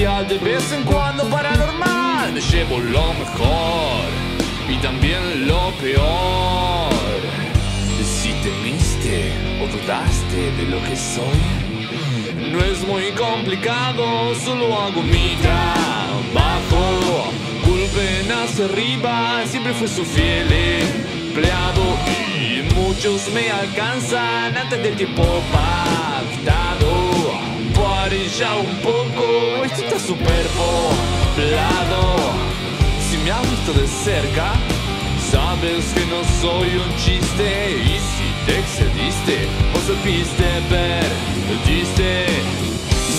mundial de vez en cuando paranormal. Me llevo lo mejor y también lo peor. Si temiste o dudaste de lo que soy, no es muy complicado, solo hago mi trabajo. Culpen hacia arriba, siempre fue su fiel empleado y muchos me alcanzan antes del tiempo pactado. Ya un poco, esto está súper poblado. Si me has visto de cerca, sabes que no soy un chiste. Y si te excediste o supiste, perdiste.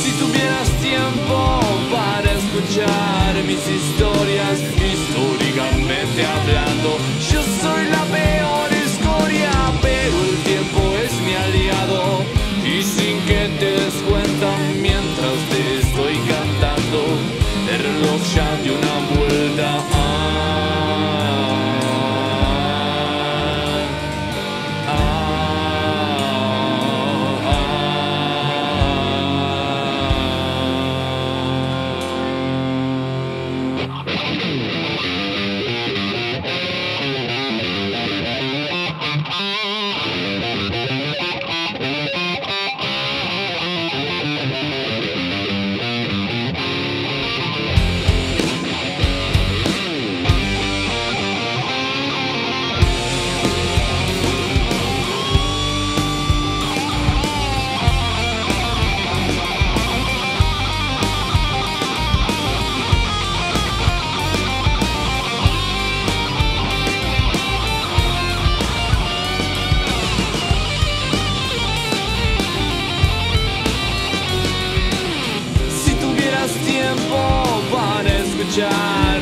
Si tuvieras tiempo para escuchar mis historias, históricamente hablando, yo soy la peor escoria, pero el tiempo es mi aliado. Y sin que te des cuenta, mientras te estoy cantando, el reloj ya dio una vuelta.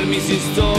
Mis historias.